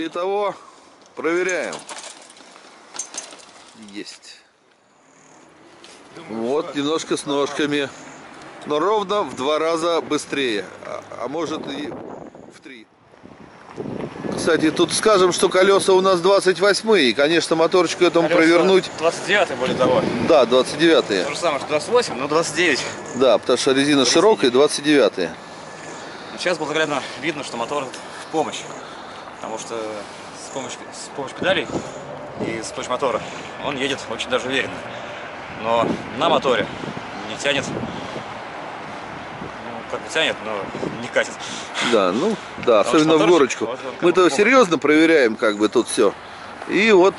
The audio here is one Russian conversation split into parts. Итого проверяем. Есть. Вот немножко с ножками, но ровно в 2 раза быстрее, а может и в 3. Кстати, тут скажем, что колеса у нас 28-е, и, конечно, моторчику этому колеса провернуть... 29-е, более того. Да, 29-е. То же самое, что 28, но 29. Да, потому что резина 29. Широкая, 29-е. Сейчас было наглядно видно, что мотор в помощь, потому что с помощью педалей и с помощью мотора он едет очень даже уверенно. Но на моторе не тянет, ну, как бы тянет, но не катит. Да, ну да, особенно в горочку. Вот, мы-то серьезно проверяем, как бы тут все. И вот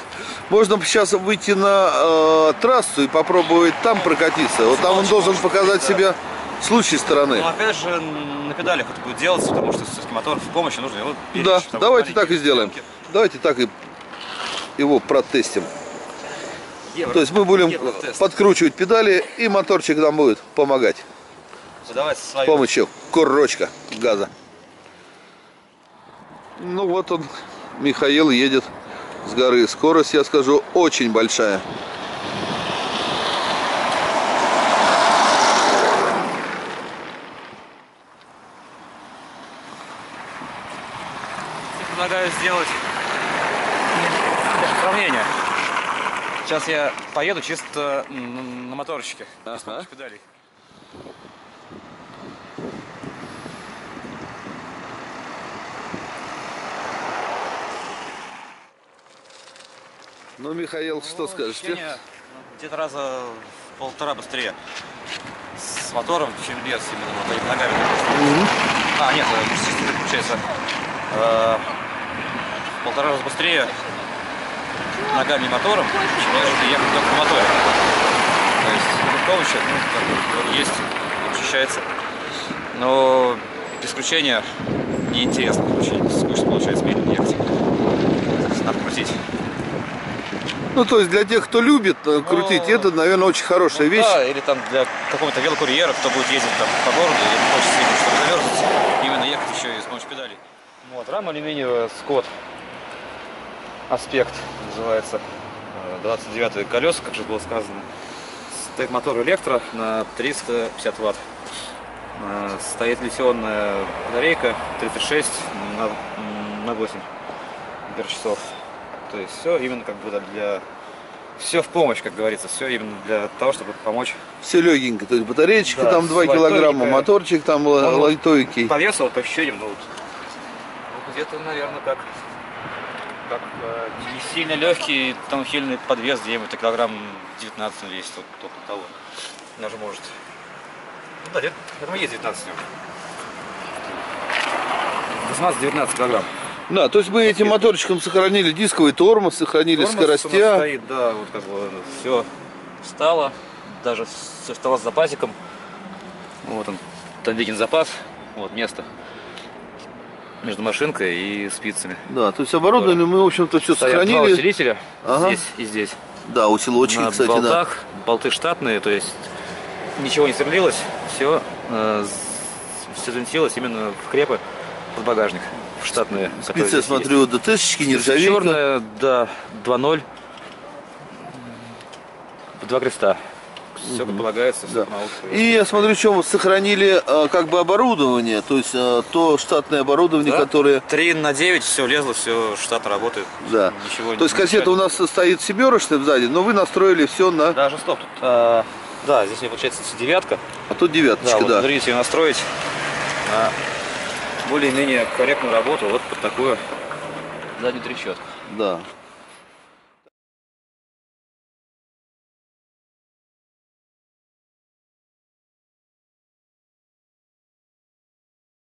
можно сейчас выйти на трассу и попробовать там прокатиться. Вот там он должен показать себя с лучшей стороны. Ну, опять же, на педалях это будет делаться, потому что все-таки мотор в помощи нужно его беречь. Да, давайте так и сделаем. Давайте так и его протестим. То есть мы будем подкручивать педали, и моторчик нам будет помогать с помощью курочка газа. Ну вот он, Михаил, едет с горы. Скорость, я скажу, очень большая. Предлагаю сделать сравнение. Сейчас я поеду чисто на моторчике, с помощью педалей. Ну, Михаил, ну, что скажете? Где-то раза в 1,5 быстрее. С мотором, чем без, именно ногами. А, нет, получается. В 1,5 раза быстрее. Ногами и мотором, я ехать только мотором. То есть помощь, ну, есть, ощущается. Но без включения неинтересно. Очень скучно получается медленно ехать. Надо крутить. Ну, то есть для тех, кто любит крутить, но... это, наверное, очень хорошая вещь. Да, или там для какого-то велокурьера, кто будет ездить там по городу, и хочется, чтобы завернуться, именно ехать еще и с помощью педалей. Вот, рама алюминиевая, Scott Aspect называется, 29-е колеса, как же было сказано. Стоит мотор электро на 350 Вт. Стоит литионная батарейка 36 на 8 Вт-часов. То есть все именно как бы для... Все в помощь, как говорится, все именно для того, чтобы помочь. Все легенько, то есть батареечка, да, там 2 килограмма, моторчик там лайтовенький. По весу, вот, по ощущениям, ну, где-то, наверное, так. Как сильно легкий, там хильный подвес, где-нибудь килограмм 19 весит, вот, только того. Даже может. Ну, да, где-то есть 19 у него. 18-19 килограмм. Да, то есть мы этим моторчиком сохранили дисковый тормоз, сохранили скоростя. Стоит, да, вот как бы все встало, даже все встало с запасиком. Вот он, Тандикин запас, вот место между машинкой и спицами. Да, то есть оборудование мы, в общем-то, все сохранили. 2 усилителя, ага. Здесь и здесь. Да, усилочки, на, кстати, болтах, да. Болты штатные, то есть ничего не сверлилось, все свинтилось именно в крепы под багажник, в штатные. Спицы, я смотрю, ДТшечки, нержавейка. Черная, да, 2.0, 2 креста. Все полагается, да. И я смотрю, что сохранили как бы оборудование, то есть то штатное оборудование, да? Которое 3 на 9, все влезло, все штатно работает, да. Ничего, то есть кассета у нас стоит семерочная сзади, но вы настроили все на... Даже стоп, тут, да, здесь мне получается 9, а тут 9, да, да. Вот, смотрите, ее настроить на более-менее корректную работу вот под такую заднюю трещотку. Да.